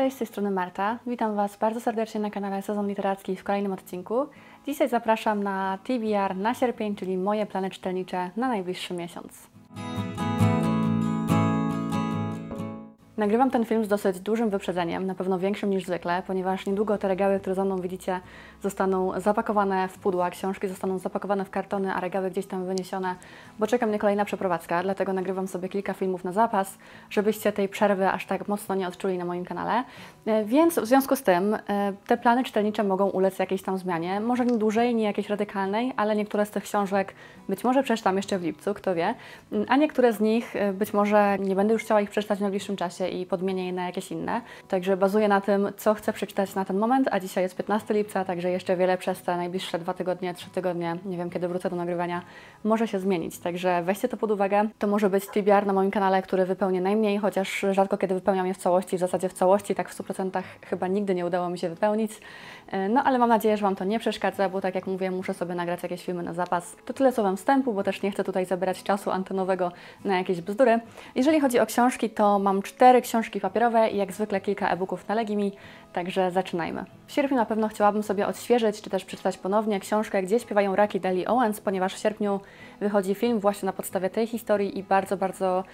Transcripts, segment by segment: Cześć, z tej strony Marta. Witam Was bardzo serdecznie na kanale Sezon Literacki w kolejnym odcinku. Dzisiaj zapraszam na TBR na sierpień, czyli moje plany czytelnicze na najbliższy miesiąc. Nagrywam ten film z dosyć dużym wyprzedzeniem, na pewno większym niż zwykle, ponieważ niedługo te regały, które za mną widzicie, zostaną zapakowane w pudła, książki zostaną zapakowane w kartony, a regały gdzieś tam wyniesione, bo czeka mnie kolejna przeprowadzka, dlatego nagrywam sobie kilka filmów na zapas, żebyście tej przerwy aż tak mocno nie odczuli na moim kanale. Więc w związku z tym te plany czytelnicze mogą ulec jakiejś tam zmianie, może nie dużej, nie jakiejś radykalnej, ale niektóre z tych książek być może przeczytam jeszcze w lipcu, kto wie, a niektóre z nich być może nie będę już chciała ich przeczytać w najbliższym czasie i podmienię je na jakieś inne. Także bazuję na tym, co chcę przeczytać na ten moment, a dzisiaj jest 15 lipca, także jeszcze wiele przez te najbliższe 2 tygodnie, 3 tygodnie, nie wiem kiedy wrócę do nagrywania, może się zmienić. Także weźcie to pod uwagę. To może być TBR na moim kanale, który wypełnię najmniej, chociaż rzadko kiedy wypełniam je w całości, w zasadzie w całości, tak w 100% chyba nigdy nie udało mi się wypełnić. No ale mam nadzieję, że Wam to nie przeszkadza, bo tak jak mówię, muszę sobie nagrać jakieś filmy na zapas. To tyle słowem wstępu, bo też nie chcę tutaj zabierać czasu antenowego na jakieś bzdury. Jeżeli chodzi o książki, to mam 4 książki papierowe i jak zwykle kilka e-booków na Legimi, także zaczynajmy. W sierpniu na pewno chciałabym sobie odświeżyć, czy też przeczytać ponownie książkę Gdzie śpiewają raki Deli Owens, ponieważ w sierpniu wychodzi film właśnie na podstawie tej historii i bardzo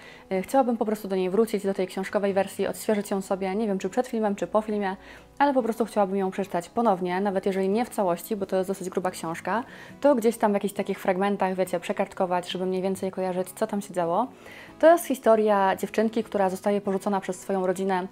chciałabym po prostu do niej wrócić, do tej książkowej wersji, odświeżyć ją sobie, nie wiem czy przed filmem, czy po filmie, ale po prostu chciałabym ją przeczytać ponownie, nawet jeżeli nie w całości, bo to jest dosyć gruba książka, to gdzieś tam w jakichś takich fragmentach, wiecie, przekartkować, żeby mniej więcej kojarzyć, co tam się działo. To jest historia dziewczynki, która zostaje porzucona przez swoją rodzinę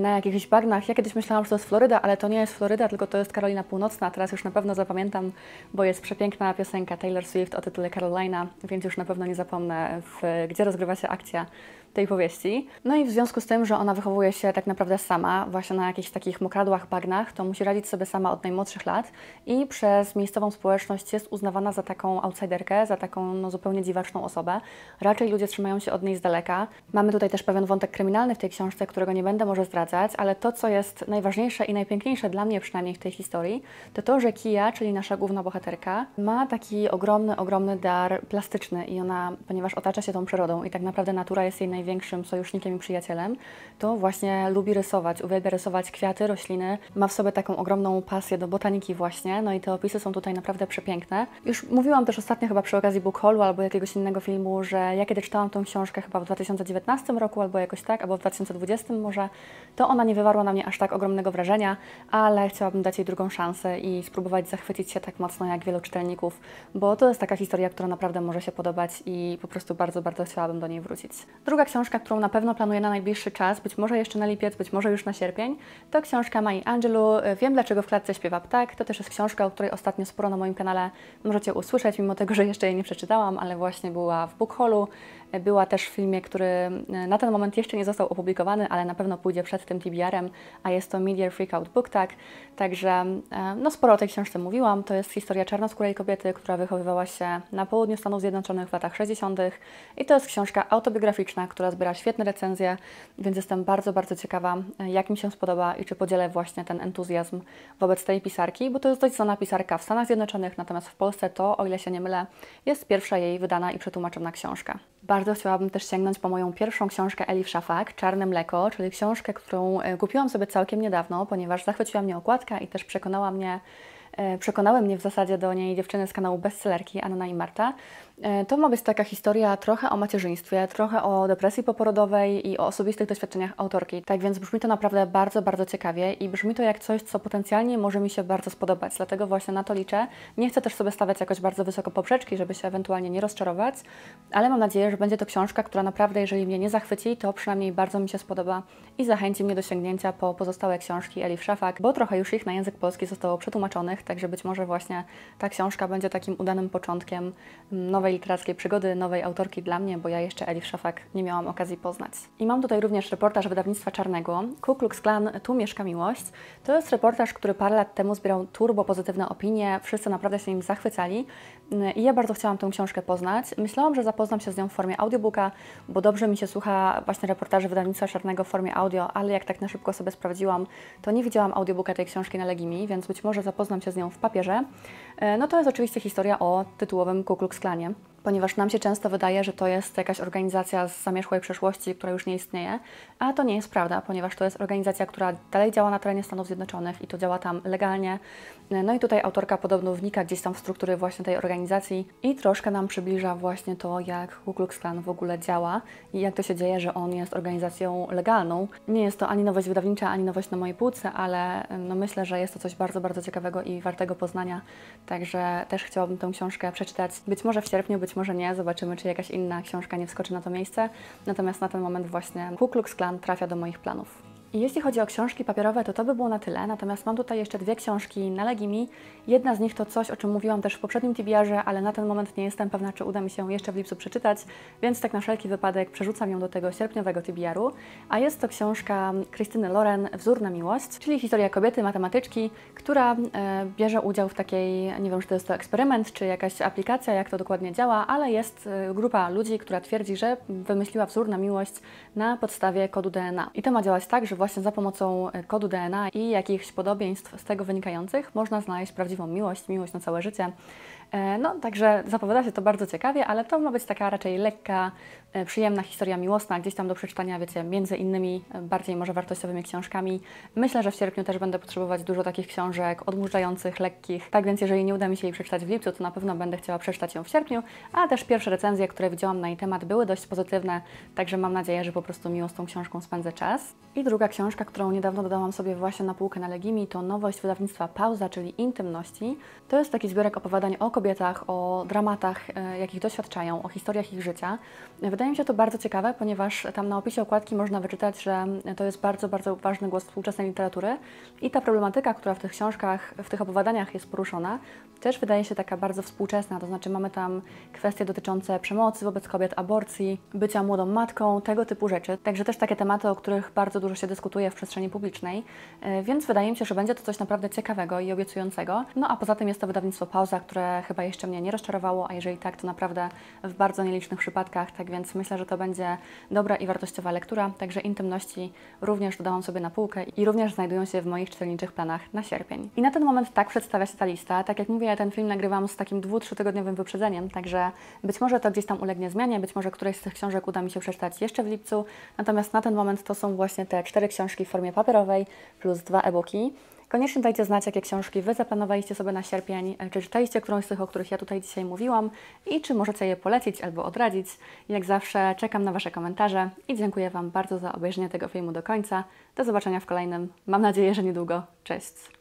na jakichś bagnach. Ja kiedyś myślałam, że to jest Floryda, ale to nie jest Floryda, tylko to jest Karolina Północna. Teraz już na pewno zapamiętam, bo jest przepiękna piosenka Taylor Swift o tytule Carolina, więc już na pewno nie zapomnę, gdzie rozgrywa się akcja tej powieści. No i w związku z tym, że ona wychowuje się tak naprawdę sama, właśnie na jakichś takich mokradłach, bagnach, to musi radzić sobie sama od najmłodszych lat i przez miejscową społeczność jest uznawana za taką outsiderkę, za taką no, zupełnie dziwaczną osobę. Raczej ludzie trzymają się od niej z daleka. Mamy tutaj też pewien wątek kryminalny w tej książce, którego nie będę może zdradzać, ale to, co jest najważniejsze i najpiękniejsze dla mnie przynajmniej w tej historii, to to, że Kija, czyli nasza główna bohaterka, ma taki ogromny dar plastyczny i ona, ponieważ otacza się tą przyrodą i tak naprawdę natura jest jej największym sojusznikiem i przyjacielem, to właśnie lubi rysować, uwielbia rysować kwiaty, rośliny, ma w sobie taką ogromną pasję do botaniki właśnie, no i te opisy są tutaj naprawdę przepiękne. Już mówiłam też ostatnio chyba przy okazji book haulu albo jakiegoś innego filmu, że ja kiedy czytałam tą książkę chyba w 2019 roku albo jakoś tak, albo w 2020 może, to ona nie wywarła na mnie aż tak ogromnego wrażenia, ale chciałabym dać jej drugą szansę i spróbować zachwycić się tak mocno jak wielu czytelników, bo to jest taka historia, która naprawdę może się podobać i po prostu bardzo chciałabym do niej wrócić. Druga książka, którą na pewno planuję na najbliższy czas, być może jeszcze na lipiec, być może już na sierpień, to książka Mai Angelou, Wiem dlaczego w klatce śpiewa ptak. To też jest książka, o której ostatnio sporo na moim kanale możecie usłyszeć, mimo tego, że jeszcze jej nie przeczytałam, ale właśnie była w book haulu, była też w filmie, który na ten moment jeszcze nie został opublikowany, ale na pewno pójdzie przed tym TBR-em, a jest to Media Freakout Book Tag. Także no sporo o tej książce mówiłam. To jest historia czarnoskórej kobiety, która wychowywała się na południu Stanów Zjednoczonych w latach 60. i to jest książka autobiograficzna, która zbiera świetne recenzje, więc jestem bardzo ciekawa, jak mi się spodoba i czy podzielę właśnie ten entuzjazm wobec tej pisarki, bo to jest dość znana pisarka w Stanach Zjednoczonych, natomiast w Polsce to, o ile się nie mylę, jest pierwsza jej wydana i przetłumaczona książka. Bardzo chciałabym też sięgnąć po moją pierwszą książkę Elif Szafak, Czarne Mleko, czyli książkę, którą kupiłam sobie całkiem niedawno, ponieważ zachwyciła mnie okładka i też przekonały mnie w zasadzie do niej dziewczyny z kanału Bestsellerki, Anna i Marta. To ma być taka historia trochę o macierzyństwie, trochę o depresji poporodowej i o osobistych doświadczeniach autorki. Tak więc brzmi to naprawdę bardzo ciekawie i brzmi to jak coś, co potencjalnie może mi się bardzo spodobać. Dlatego właśnie na to liczę. Nie chcę też sobie stawiać jakoś bardzo wysoko poprzeczki, żeby się ewentualnie nie rozczarować, ale mam nadzieję, że będzie to książka, która naprawdę, jeżeli mnie nie zachwyci, to przynajmniej bardzo mi się spodoba i zachęci mnie do sięgnięcia po pozostałe książki Elif Szafak, bo trochę już ich na język polski zostało przetłumaczonych, także być może właśnie ta książka będzie takim udanym początkiem nowej literackiej przygody, nowej autorki dla mnie, bo ja jeszcze Elif Szafak nie miałam okazji poznać. I mam tutaj również reportaż wydawnictwa Czarnego, Ku Klux Klan, Tu mieszka miłość. To jest reportaż, który parę lat temu zbierał turbo pozytywne opinie, wszyscy naprawdę się nim zachwycali i ja bardzo chciałam tę książkę poznać. Myślałam, że zapoznam się z nią w formie audiobooka, bo dobrze mi się słucha właśnie reportaży wydawnictwa Czarnego w formie audio, ale jak tak na szybko sobie sprawdziłam, to nie widziałam audiobooka tej książki na Legimi, więc być może zapoznam się z nią w papierze. No to jest oczywiście historia o tytułowym Ku Klux Klanie. ponieważ nam się często wydaje, że to jest jakaś organizacja z zamierzchłej przeszłości, która już nie istnieje, a to nie jest prawda, ponieważ to jest organizacja, która dalej działa na terenie Stanów Zjednoczonych i to działa tam legalnie. No i tutaj autorka podobno wnika gdzieś tam w struktury właśnie tej organizacji i troszkę nam przybliża właśnie to, jak Ku Klux Klan w ogóle działa i jak to się dzieje, że on jest organizacją legalną. Nie jest to ani nowość wydawnicza, ani nowość na mojej półce, ale no myślę, że jest to coś bardzo, bardzo ciekawego i wartego poznania, także też chciałabym tę książkę przeczytać. Być może w sierpniu, być może nie, zobaczymy, czy jakaś inna książka nie wskoczy na to miejsce, natomiast na ten moment właśnie Ku Klux Klan trafia do moich planów. I jeśli chodzi o książki papierowe, to to by było na tyle, natomiast mam tutaj jeszcze dwie książki na Legimi. Jedna z nich to coś, o czym mówiłam też w poprzednim TBR-ze, ale na ten moment nie jestem pewna, czy uda mi się jeszcze w lipcu przeczytać, więc tak na wszelki wypadek przerzucam ją do tego sierpniowego TBR-u. A jest to książka Krystyny Loren, Wzór na miłość, czyli historia kobiety, matematyczki, która bierze udział w takiej, nie wiem, czy to jest to eksperyment, czy jakaś aplikacja, jak to dokładnie działa, ale jest grupa ludzi, która twierdzi, że wymyśliła wzór na miłość na podstawie kodu DNA. I to ma działać tak, że właśnie za pomocą kodu DNA i jakichś podobieństw z tego wynikających można znaleźć prawdziwą miłość, miłość na całe życie. No, także zapowiada się to bardzo ciekawie, ale to ma być taka raczej lekka, przyjemna historia miłosna, gdzieś tam do przeczytania, wiecie, między innymi bardziej może wartościowymi książkami. Myślę, że w sierpniu też będę potrzebować dużo takich książek odmurzających, lekkich, tak więc jeżeli nie uda mi się jej przeczytać w lipcu, to na pewno będę chciała przeczytać ją w sierpniu, a też pierwsze recenzje, które widziałam na jej temat, były dość pozytywne, także mam nadzieję, że po prostu miło z tą książką spędzę czas. I druga książka, którą niedawno dodałam sobie właśnie na półkę na Legimi, to nowość wydawnictwa Pauza, czyli Intymności. To jest taki zbiorek opowiadań o kobietach, o dramatach, jakich doświadczają, o historiach ich życia. Wydaje mi się to bardzo ciekawe, ponieważ tam na opisie okładki można wyczytać, że to jest bardzo, bardzo ważny głos współczesnej literatury i ta problematyka, która w tych książkach, w tych opowiadaniach jest poruszona, też wydaje się taka bardzo współczesna, to znaczy mamy tam kwestie dotyczące przemocy wobec kobiet, aborcji, bycia młodą matką, tego typu rzeczy. Także też takie tematy, o których bardzo dużo się dyskutuje w przestrzeni publicznej, więc wydaje mi się, że będzie to coś naprawdę ciekawego i obiecującego. No a poza tym jest to wydawnictwo Pauza, które chyba jeszcze mnie nie rozczarowało, a jeżeli tak, to naprawdę w bardzo nielicznych przypadkach, tak więc myślę, że to będzie dobra i wartościowa lektura, także Intymności również dodałam sobie na półkę i również znajdują się w moich czytelniczych planach na sierpień. I na ten moment tak przedstawia się ta lista. Tak jak mówię, ja ten film nagrywam z takim 2-3-tygodniowym wyprzedzeniem, także być może to gdzieś tam ulegnie zmianie, być może któreś z tych książek uda mi się przeczytać jeszcze w lipcu, natomiast na ten moment to są właśnie te 4 książki w formie papierowej plus 2 e-booki. Koniecznie dajcie znać, jakie książki Wy zaplanowaliście sobie na sierpień, czy czytaliście którąś z tych, o których ja tutaj dzisiaj mówiłam i czy możecie je polecić albo odradzić. Jak zawsze czekam na Wasze komentarze i dziękuję Wam bardzo za obejrzenie tego filmu do końca. Do zobaczenia w kolejnym, mam nadzieję, że niedługo. Cześć!